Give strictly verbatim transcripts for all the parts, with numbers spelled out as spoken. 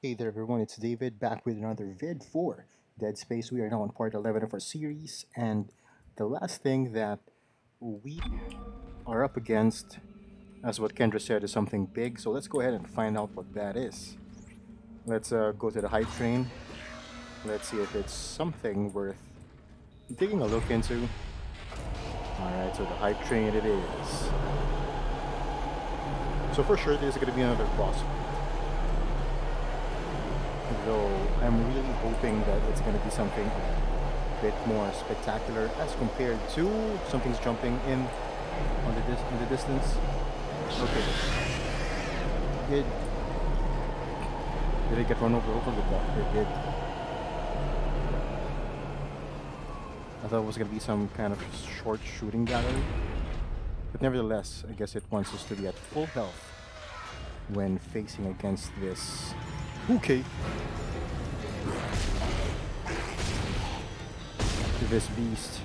Hey there everyone, it's David back with another vid for Dead Space. We are now on part eleven of our series, and the last thing that we are up against, as what Kendra said, is something big. So let's go ahead and find out what that is. Let's uh, go to the hype train. Let's see if it's something worth taking a look into. Alright, so the hype train it is. So for sure there's going to be another boss. Though I'm really hoping that it's going to be something a bit more spectacular as compared to something's jumping in on the, dis in the distance. Okay. Did, did it get run over? Hopefully it did. I thought it was going to be some kind of short shooting gallery. But nevertheless, I guess it wants us to be at full health when facing against this. Okay. This beast.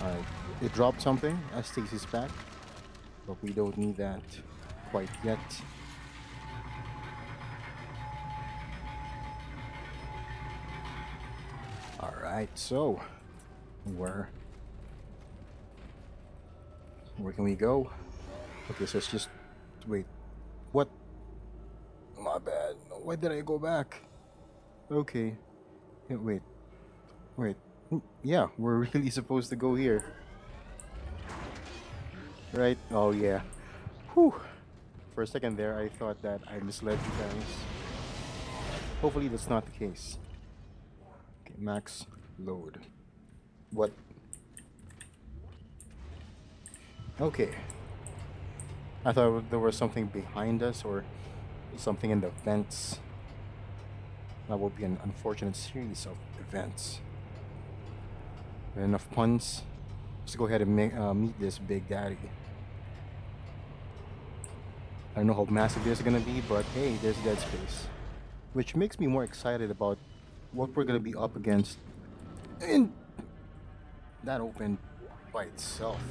Alright, it dropped something as Stacy's back, but we don't need that quite yet. Alright, so where where can we go? Okay, so it's just wait. What? My bad. Why did I go back? Okay. Wait. Wait. Yeah, we're really supposed to go here. Right? Oh, yeah. Whew. For a second there, I thought that I misled you guys. Hopefully that's not the case. Okay, max load. What? Okay. I thought there was something behind us or something in the vents. That will be an unfortunate series of events. Enough puns. Let's go ahead and make, uh, meet this big daddy. I don't know how massive this is gonna be, but hey, there's Dead Space, which makes me more excited about what we're gonna be up against. And that opened by itself,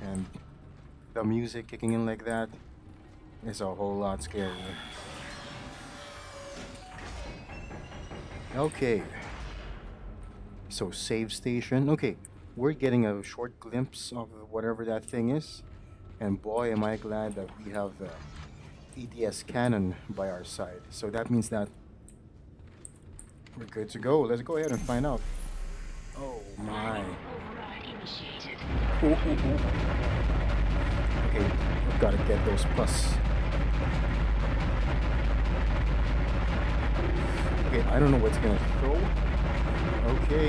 and the music kicking in like that is a whole lot scarier. Okay, so save station. Okay, we're getting a short glimpse of whatever that thing is, and boy am I glad that we have the E D S cannon by our side. So that means that we're good to go. Let's go ahead and find out. Oh my. Ooh, ooh, ooh. Okay, we've got to get those plus. I don't know what's gonna throw. Okay,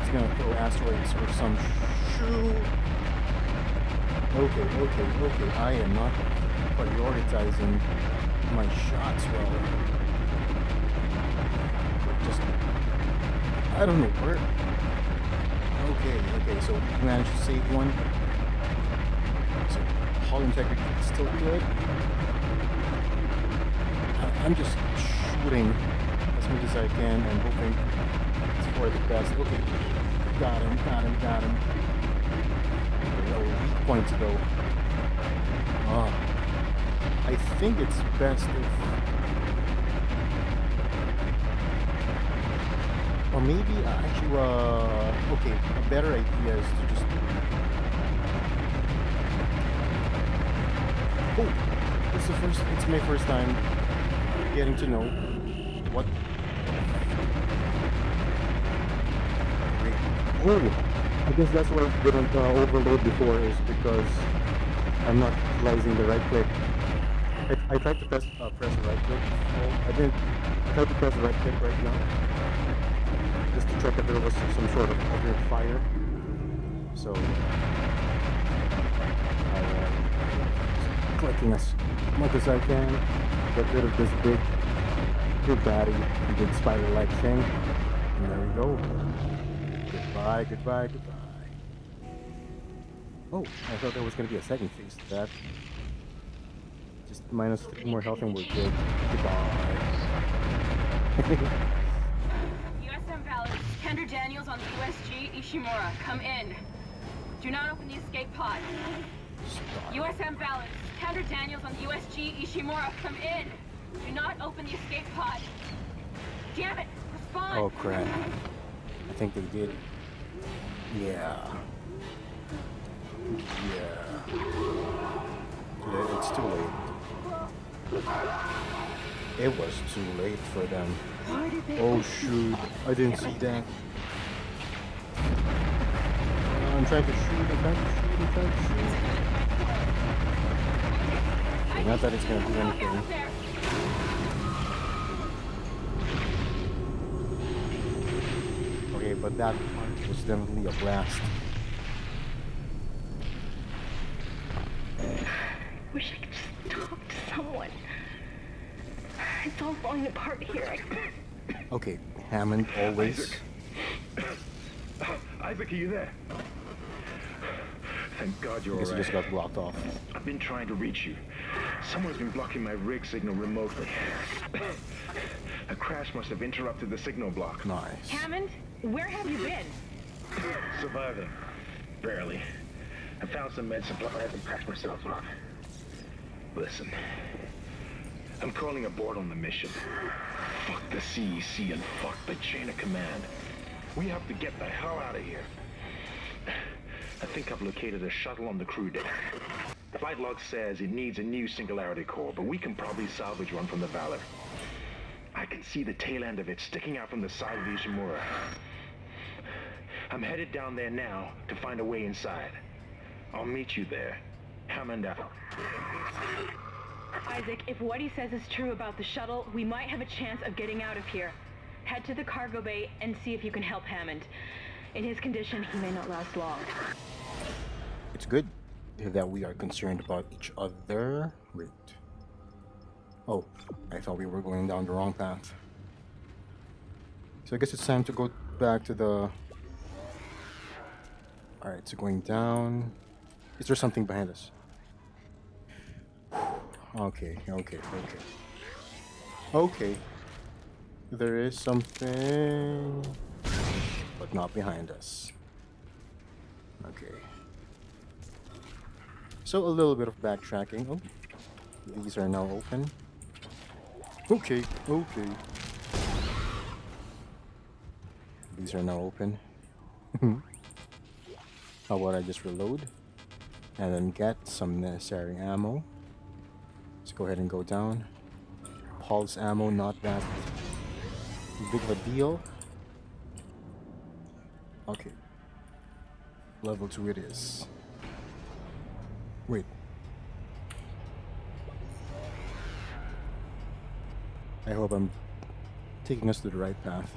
it's gonna throw asteroids or some shoe. Okay, okay, okay. I am not prioritizing my shots well. Just, I don't know where. Okay, okay. So we managed to save one. So hull integrity is still good. I, I'm just shooting as much as I can and hoping it's for the best. Okay, got him, got him, got him. No weak points though. Ah, I think it's best if, or maybe actually, uh, okay, a better idea is to just. Oh, it's the first. It's my first time getting to know what. Well, I guess that's why I didn't uh, overload before, is because I'm not utilizing the right click. I, I tried to press, uh, press the right click, so I didn't I tried to press the right click right now, just to check if there was some sort of weird fire. So, I am uh, clicking as much as I can, get rid of this big, big baddie, big spider-like thing, and there we go. Goodbye, goodbye, goodbye. Oh, I thought there was going to be a second phase to that. Just minus three more health and we're good. Goodbye. U S M Ballard, Kendra Daniels on the U S G Ishimura, come in. Do not open the escape pod. U S M Valance, Kendra Daniels on the U S G Ishimura, come in! Do not open the escape pod! Damn it! Respond! Oh crap. I think they did. Yeah. Yeah. Yeah, it's too late. It was too late for them. Oh shoot, I didn't see that. I'm trying to shoot, I'm trying to shoot, I'm trying to shoot. Not that it's gonna do anything. Okay, but that was definitely a blast. I wish I could just talk to someone. It's all falling apart here. Okay, Hammond, always. Isaac. Isaac, are you there? Thank God you're alright. I guess you just got blocked off. I've been trying to reach you. Someone's been blocking my rig signal remotely. A crash must have interrupted the signal block. Nice. Hammond, where have you been? Surviving. Barely. I found some med supplies and packed myself up. Listen. I'm calling a board on the mission. Fuck the C E C and fuck the chain of command. We have to get the hell out of here. I think I've located a shuttle on the crew deck. The flight log says it needs a new singularity core, but we can probably salvage one from the Valor. I can see the tail end of it sticking out from the side of the Ishimura. I'm headed down there now to find a way inside. I'll meet you there. Hammond out. Isaac, if what he says is true about the shuttle, we might have a chance of getting out of here. Head to the cargo bay and see if you can help Hammond. In his condition, he may not last long. It's good that we are concerned about each other. Wait. Oh, I thought we were going down the wrong path. So I guess it's time to go back to the... Alright, so going down... Is there something behind us? Okay, okay, okay. Okay. There is something... but not behind us. Okay. So a little bit of backtracking. Oh, these are now open. Okay, okay. These are now open. How about I just reload? And then get some necessary ammo. Let's go ahead and go down. Pulse ammo, not that big of a deal. Okay. Level two it is. Wait. I hope I'm taking us to the right path.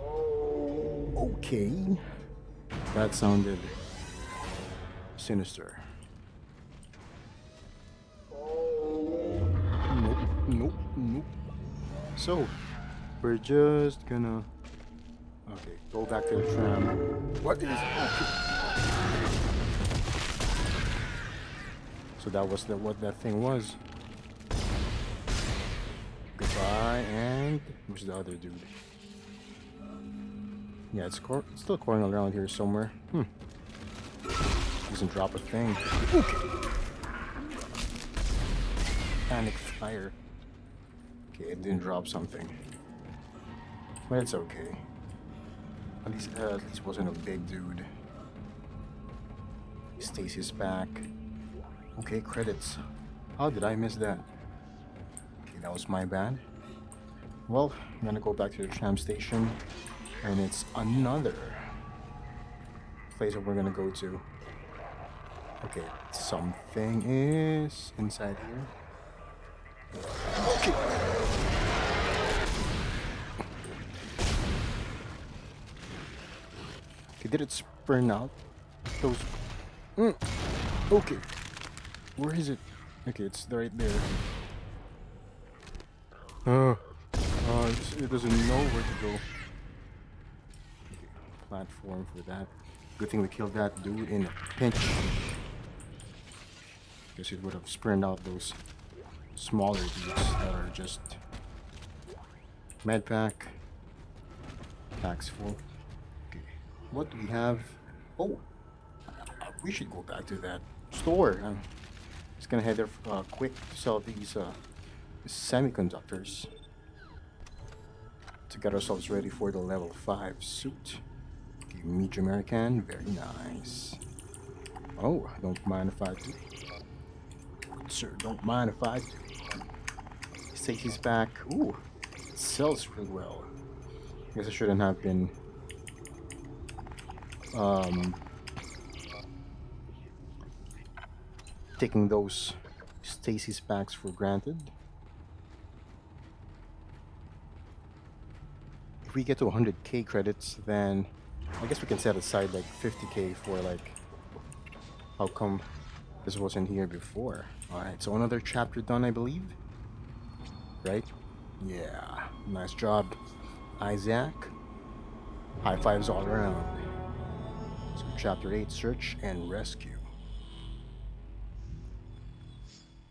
Okay. That sounded sinister. Nope, nope, nope. So, we're just gonna... Okay, go back to the tram. What is... So that was the, what that thing was. Goodbye, and... who's the other dude? Yeah, it's, cor it's still cornering around here somewhere. Hmm. Doesn't drop a thing. Okay. Panic fire. Okay, it didn't drop something. But it's okay. At least, uh, at least wasn't a big dude. Stasis back. Okay, credits. How did I miss that? Okay, that was my bad. Well, I'm gonna go back to the tram station, and it's another place that we're gonna go to. Okay, something is inside here. Okay. Did it spurn out those? Mm. Okay, where is it? Okay, it's right there. Uh, uh, it's, it doesn't know where to go. Okay, platform for that. Good thing we killed that dude in a pinch. Guess it would have spurned out those smaller dudes that are just med pack. Packs full. What do we have? Oh, we should go back to that store. I'm just gonna head there uh, quick to sell these uh, semiconductors to get ourselves ready for the level five suit. Okay, medium American, very nice. Oh, I don't mind if I do. Sir, don't mind if I do. Safety's back. Ooh, it sells really well. I guess I shouldn't have been um, taking those Stacy's packs for granted. If we get to one hundred K credits, then I guess we can set aside like fifty K for like, how come this wasn't here before? Alright, so another chapter done, I believe. Right? Yeah. Nice job, Isaac. High fives all around. So chapter eight, search and rescue.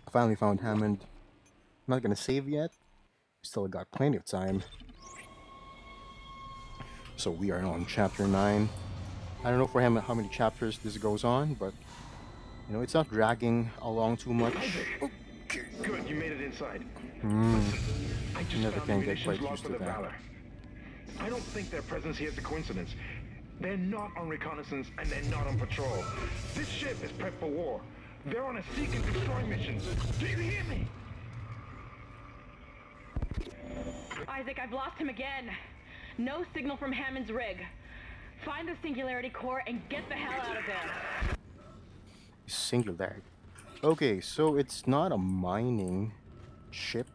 I finally found Hammond. I'm not gonna save yet. Still got plenty of time. So we are on chapter nine. I don't know for him how many chapters this goes on, but you know, it's not dragging along too much. Okay, good, you made it inside. Mm. I just never can get quite used to that. Valor. I don't think their presence here is a coincidence. They're not on reconnaissance and they're not on patrol. This ship is prepped for war. They're on a seek and destroy mission. Do you hear me? Isaac, I've lost him again. No signal from Hammond's rig. Find the Singularity Core and get the hell out of there. Singularity. Okay, so it's not a mining ship.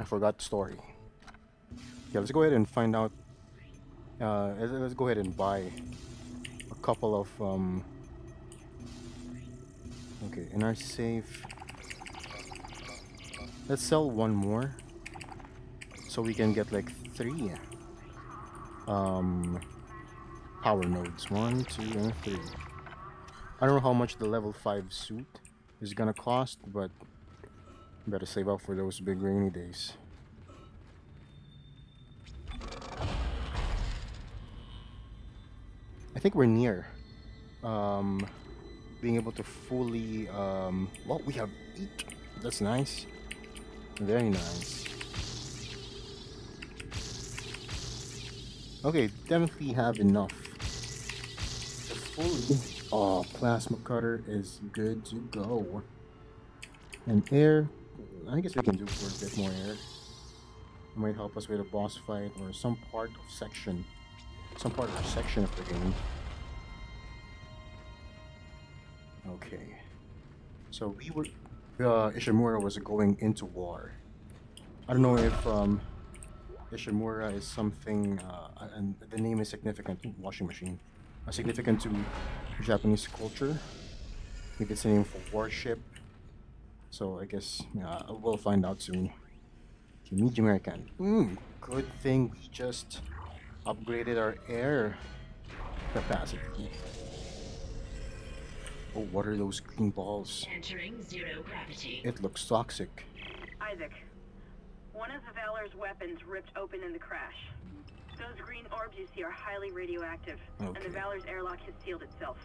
I forgot the story. Yeah, let's go ahead and find out. Uh, let's go ahead and buy a couple of. Um, okay, in our safe. Let's sell one more, so we can get like three. Um, power nodes. One, two, and three. I don't know how much the level five suit is gonna cost, but better save up for those big rainy days. I think we're near um, being able to fully, um, well, we have eight, that's nice, very nice. Okay, definitely have enough to fully. Oh, plasma cutter is good to go. And air, I guess we can do for a bit more air. It might help us with a boss fight or some part of section, some part of section of the game. Okay, so we were, uh, Ishimura was going into war. I don't know if um, Ishimura is something, uh, and the name is significant. Washing machine. Uh, significant to Japanese culture. I think it's a name for warship. So I guess uh, we'll find out soon. Okay, medium American. Mm, good thing we just upgraded our air capacity. Oh, what are those green balls? Entering zero gravity. It looks toxic. Isaac, one of the Valor's weapons ripped open in the crash. Those green orbs you see are highly radioactive, okay. And the Valor's airlock has sealed itself.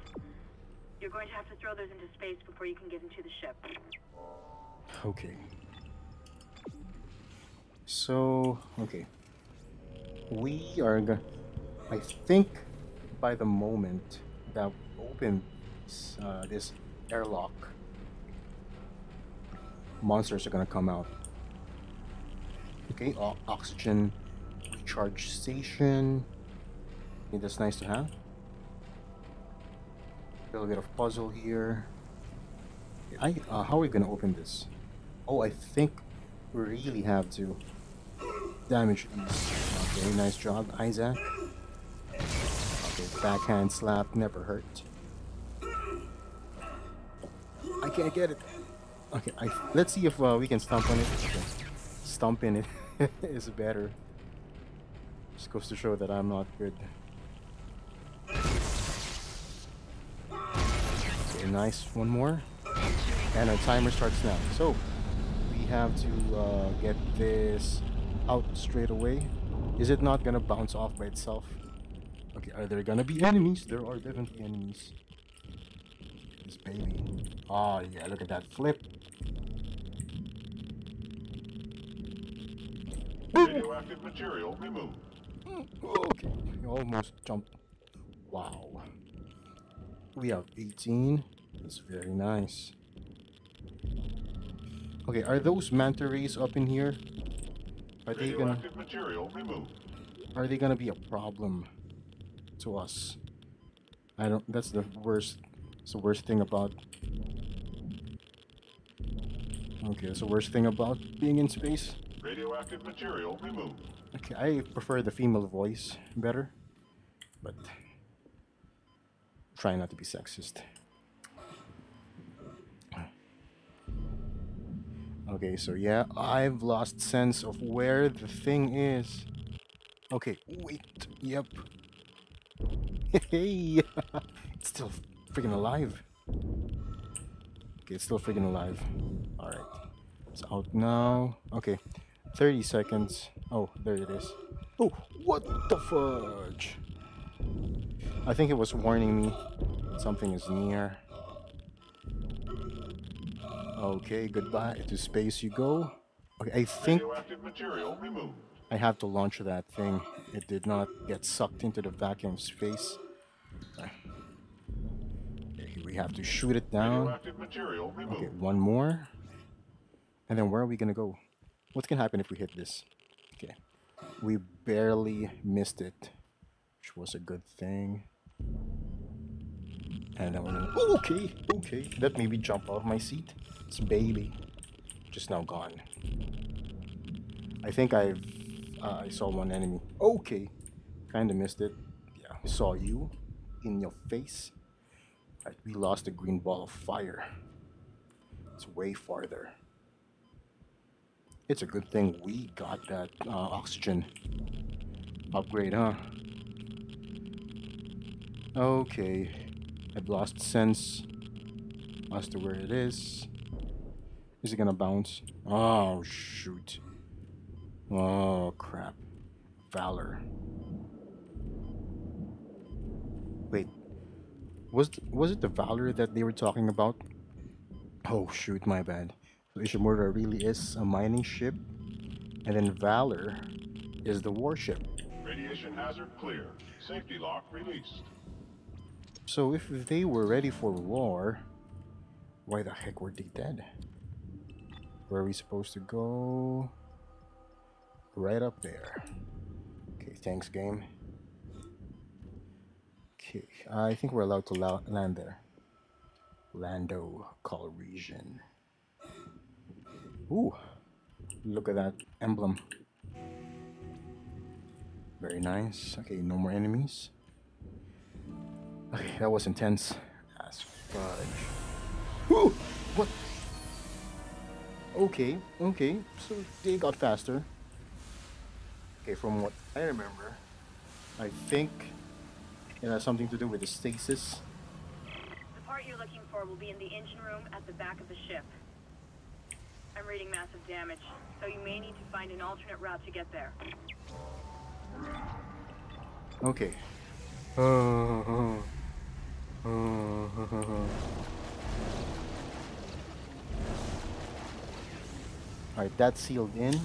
You're going to have to throw those into space before you can get into the ship. Okay. So, okay. We are going to, I think, by the moment that we open uh, this airlock, monsters are going to come out. Okay, o oxygen. Charge station. I think that's nice to have. A little bit of puzzle here. I uh, how are we gonna open this? Oh, I think we really have to damage these. Okay, nice job, Isaac. Okay, backhand slap never hurt. I can't get it. Okay, I, let's see if uh, we can stomp on it. Stomping it is better. Just goes to show that I'm not good. Okay, nice. One more. And our timer starts now. So, we have to uh, get this out straight away. Is it not gonna bounce off by itself? Okay, are there gonna be enemies? There are definitely enemies. This baby. Oh yeah, look at that flip. Radioactive material removed. Okay, almost jumped. Wow. We have eighteen. That's very nice. Okay, are those manta rays up in here? Are they gonna? Material removed. Are they gonna be a problem to us? I don't. That's the worst. It's the worst thing about. Okay, that's the worst thing about being in space. Radioactive material removed. Okay, I prefer the female voice better, but try not to be sexist. Okay, so yeah, I've lost sense of where the thing is. Okay, wait, yep. Hey, it's still freaking alive. Okay, it's still freaking alive. All right, it's out now. Okay. thirty seconds. Oh, there it is. Oh, what the fudge? I think it was warning me something is near. Okay, goodbye to space you go. Okay, I think material removed. I have to launch that thing. It did not get sucked into the vacuum of space. Okay, we have to shoot it down. Okay, one more. And then where are we gonna go? What can happen if we hit this? Okay. We barely missed it, which was a good thing. And I wanna... Oh, okay, okay. That made me jump out of my seat. It's baby. Just now gone. I think I've... Uh, I saw one enemy. Okay. Kinda missed it. Yeah, I saw you. In your face. All right, we lost a green ball of fire. It's way farther. It's a good thing we got that uh, oxygen upgrade, huh? Okay, I've lost sense as to where it is. Is it gonna bounce? Oh, shoot. Oh, crap. Valor. Wait, was, th was it the Valor that they were talking about? Oh, shoot, my bad. Ishimura really is a mining ship, and then Valor is the warship. Radiation hazard clear. Safety lock released. So if they were ready for war, why the heck were they dead? Where are we supposed to go? Right up there. Okay, thanks, game. Okay, I think we're allowed to la land there. Lando Calrissian. Ooh, look at that emblem. Very nice. Okay, no more enemies. Okay, that was intense. As fudge. Ooh, what? Okay, okay. So they got faster. Okay, from what I remember, I think it has something to do with the stasis. The part you're looking for will be in the engine room at the back of the ship. I'm reading massive damage, so you may need to find an alternate route to get there. Okay. Uh, uh, uh, uh, uh. Alright, that's sealed in.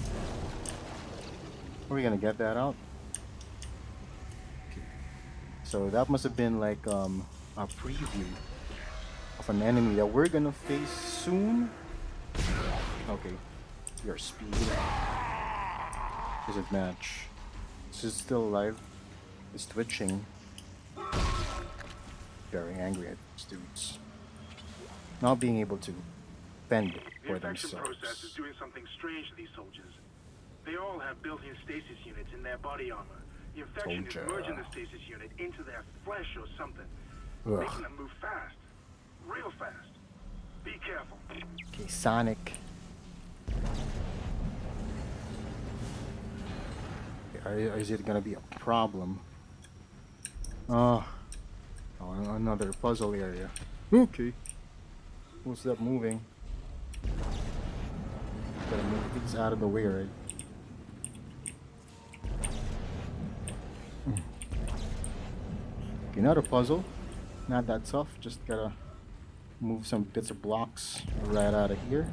Are we gonna get that out? Okay. So that must have been like um, a preview of an enemy that we're gonna face soon. Okay, your speed doesn't match. This is still alive. It's twitching. Very angry at dudes not being able to bend for themselves. The infection process is doing something strange to these soldiers. They all have built-in stasis units in their body armor. The infection Soldier. is merging the stasis unit into their flesh or something, Ugh. making them move fast, real fast. Be careful. Okay, Sonic. Is it gonna be a problem? Oh, oh, another puzzle area. Okay. What's that moving? Gotta move things out of the way, right? Okay, not a puzzle. Not that tough. Just gotta move some bits of blocks right out of here.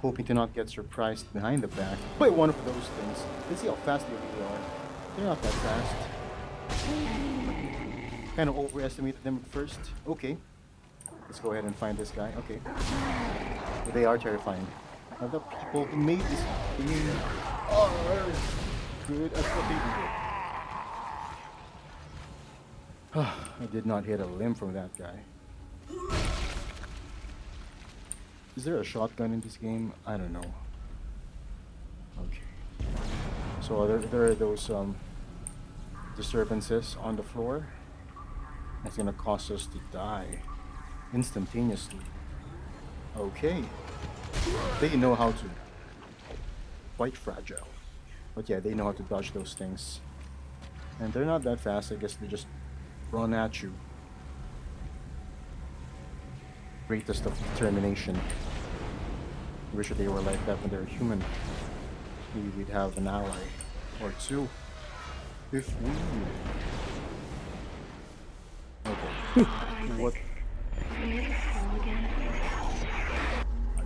Hoping to not get surprised behind the back. Play one of those things. Let's see how fast they really are. They're not that fast. Kind of overestimated them at first. Okay. Let's go ahead and find this guy. Okay. But they are terrifying. Now the people who made this game are good at what they do. I did not hit a limb from that guy. Is there a shotgun in this game? I don't know. Okay. So there, there are those um, disturbances on the floor. That's gonna cause us to die instantaneously. Okay. They know how to. Quite fragile. But yeah, they know how to dodge those things. And they're not that fast. I guess they just run at you. Greatest of determination. Wish they were like that when they're human. Maybe we'd have an ally or two. If we. Okay. What?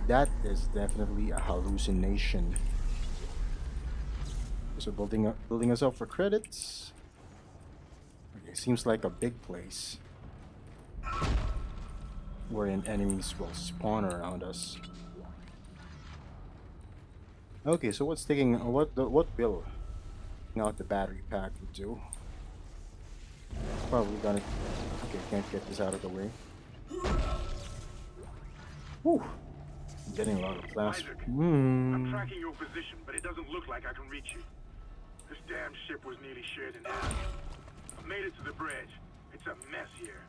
That is definitely a hallucination. So building up, building us up for credits. Okay, seems like a big place. Wherein enemies will spawn around us. Okay, so what's taking what the, what will not the battery pack would do? Probably gonna. Okay, can't get this out of the way. Whew, I'm getting a lot of blast. Mm. I'm tracking your position, but it doesn't look like I can reach you. This damn ship was nearly shared in half. I made it to the bridge. It's a mess here.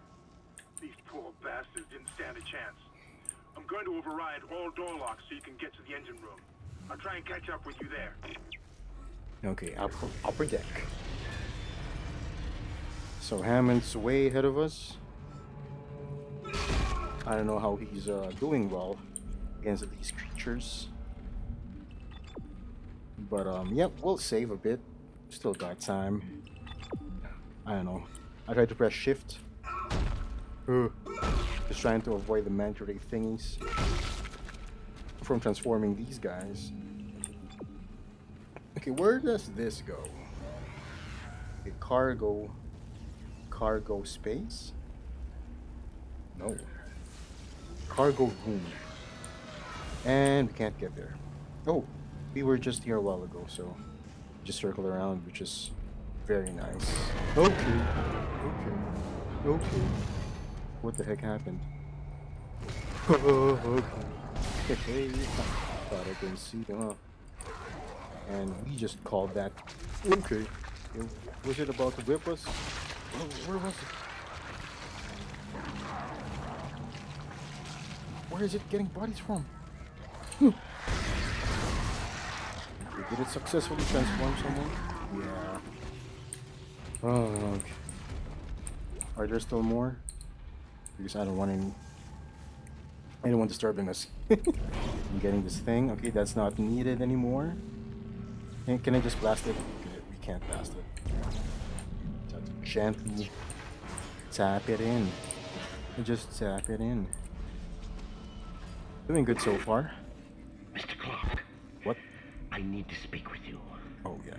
These poor bastards didn't stand a chance. I'm going to override all door locks so you can get to the engine room. I'll try and catch up with you there. Okay, upper, upper deck. So Hammond's way ahead of us. I don't know how he's uh, doing well against these creatures. But, um, yep, yeah, we'll save a bit. Still got time. I don't know. I tried to press shift. Uh, just trying to avoid the manta ray thingies from transforming these guys. Okay, where does this go? The cargo, cargo space? No. Cargo room. And we can't get there. Oh, we were just here a while ago, so just circle around, which is very nice. Okay, okay, okay. What the heck happened? Oh, okay. Thought I didn't see them up. And we just called that. Okay. It, was it about to whip us? Oh, where was it? Where is it getting bodies from? Hmm. Okay, did it successfully transform someone? Yeah. Oh, okay. Are there still more? Because I don't want any anyone disturbing us. I'm getting this thing. Okay, that's not needed anymore. And can I just blast it? We can't blast it. Just have to gently tap it in. Just tap it in. Doing good so far. Mister Clark. What? I need to speak with you. Oh yeah.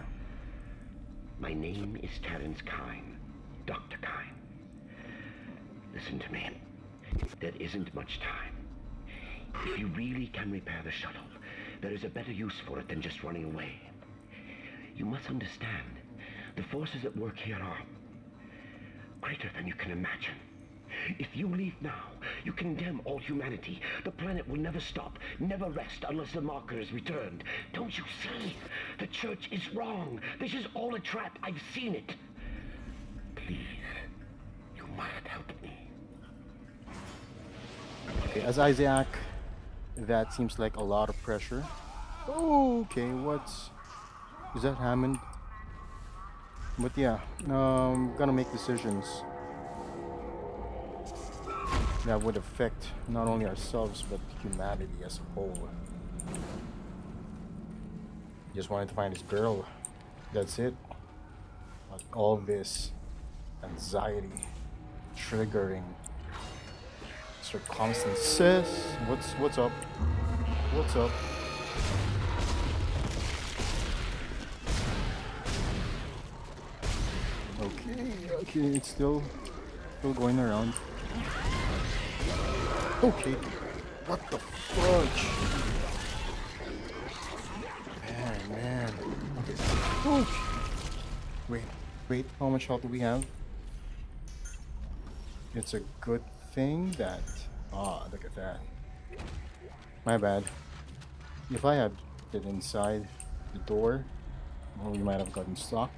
My name is Terrence Kine. Doctor Kine. Listen to me. There isn't much time. If you really can repair the shuttle, there is a better use for it than just running away. You must understand, the forces at work here are greater than you can imagine. If you leave now, you condemn all humanity. The planet will never stop, never rest unless the marker is returned. Don't you see? The Church is wrong. This is all a trap. I've seen it. Please, you must help me. Okay, as Isaac, that seems like a lot of pressure. Okay, what's... Is that Hammond? But yeah, um, gonna make decisions that would affect not only ourselves, but humanity as a whole. Just wanted to find this girl. That's it. Like all this anxiety. triggering circumstance. Sis, what's what's up? What's up? Okay, okay, it's still still going around. Okay, what the fudge? Man, man. Okay. Oh. Wait, wait. How much health do we have? It's a good thing that. Ah, look at that. My bad. If I had it inside the door, well, we might have gotten stuck.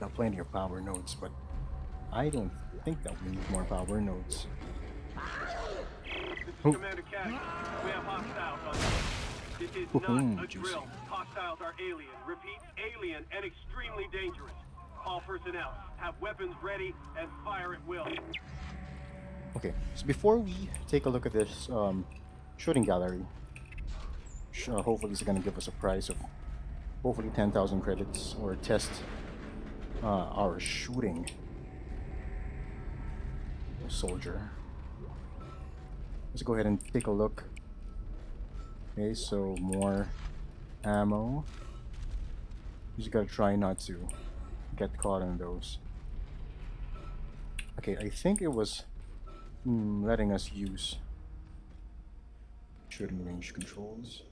Got plenty of power nodes, but I don't think that we need more power nodes. This is Commander Cassidy. We have hostiles on this. This is not a drill. Hostiles are alien. Repeat, alien and extremely dangerous. All personnel have weapons ready and fire at will. Okay, so before we take a look at this um, shooting gallery, uh, hopefully it's going to give us a prize of hopefully ten thousand credits or test uh, our shooting soldier. Let's go ahead and take a look. Okay, so more ammo. You just gotta try not to get caught in those. Okay, I think it was mm, letting us use shooting range controls.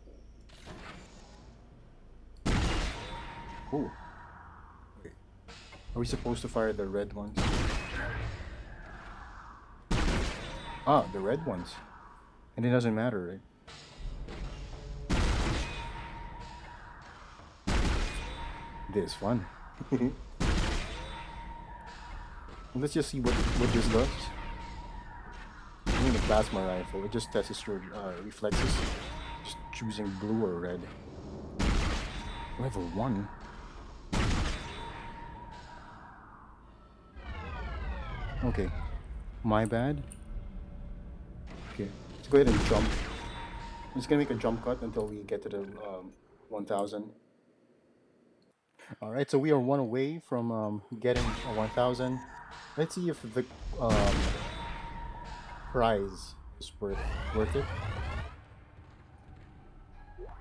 Oh, okay. Are we supposed to fire the red ones? Ah, the red ones. And it doesn't matter, right? This one. Let's just see what, what this does. I'm gonna blast my rifle. It just tests your uh, reflexes. Just choosing blue or red. Level one. Okay. My bad. Okay, let's go ahead and jump. I'm just gonna make a jump cut until we get to the um, one thousand. Alright, so we are one away from um, getting a one thousand. Let's see if the um, prize is worth, worth it.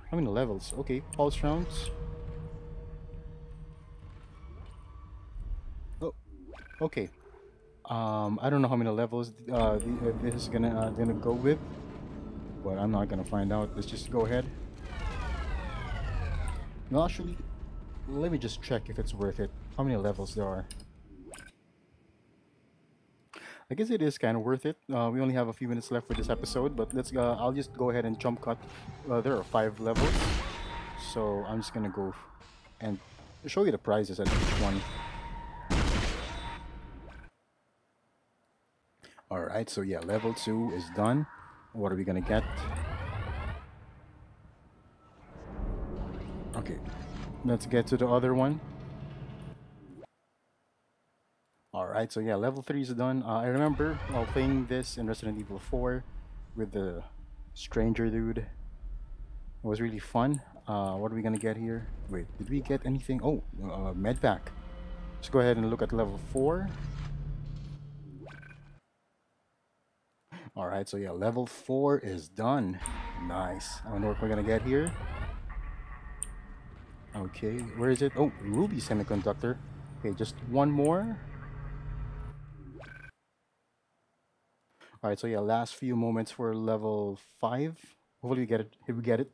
How many levels? Okay, pulse rounds. Oh, okay. Um, I don't know how many levels uh, this is gonna uh, gonna go with, but I'm not gonna find out. Let's just go ahead. No, actually, let me just check if it's worth it. How many levels there are? I guess it is kind of worth it. Uh, we only have a few minutes left for this episode, but let's. Uh, I'll just go ahead and jump cut. Uh, there are five levels, so I'm just gonna go and show you the prizes at each one. Alright, so yeah, level two is done. What are we gonna get? Okay, let's get to the other one. Alright, so yeah, level three is done. Uh, I remember uh, playing this in Resident Evil four with the stranger dude. It was really fun. Uh, what are we gonna get here? Wait, did we get anything? Oh, uh, med pack. Let's go ahead and look at level four. Alright, so yeah, level four is done. Nice. I wonder what we're gonna get here. Okay, where is it? Oh, ruby semiconductor. Okay, just one more. Alright, so yeah, last few moments for level five. Hopefully we get it. If we get it.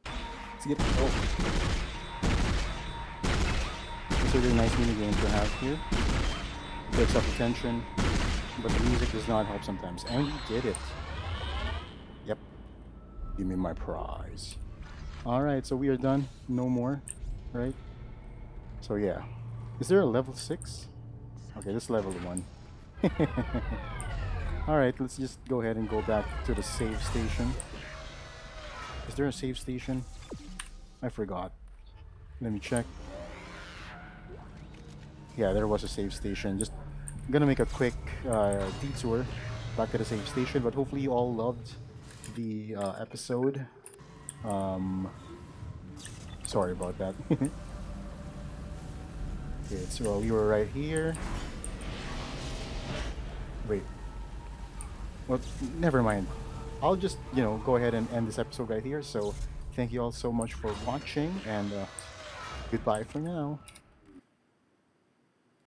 Let's get it. Oh. It's a really nice minigame to have here. Takes up attention, but the music does not help sometimes. And we did it. Give me my prize. Alright, so we are done. No more, right? So yeah. Is there a level six? Okay, this is level one. Alright, let's just go ahead and go back to the save station. Is there a save station? I forgot. Let me check. Yeah, there was a save station. Just I'm gonna make a quick uh, detour back to the save station, but hopefully you all loved the uh, episode. Um, sorry about that. Okay, so we were right here. wait. Well, never mind. I'll just, you know, go ahead and end this episode right here. So thank you all so much for watching, and uh, goodbye for now.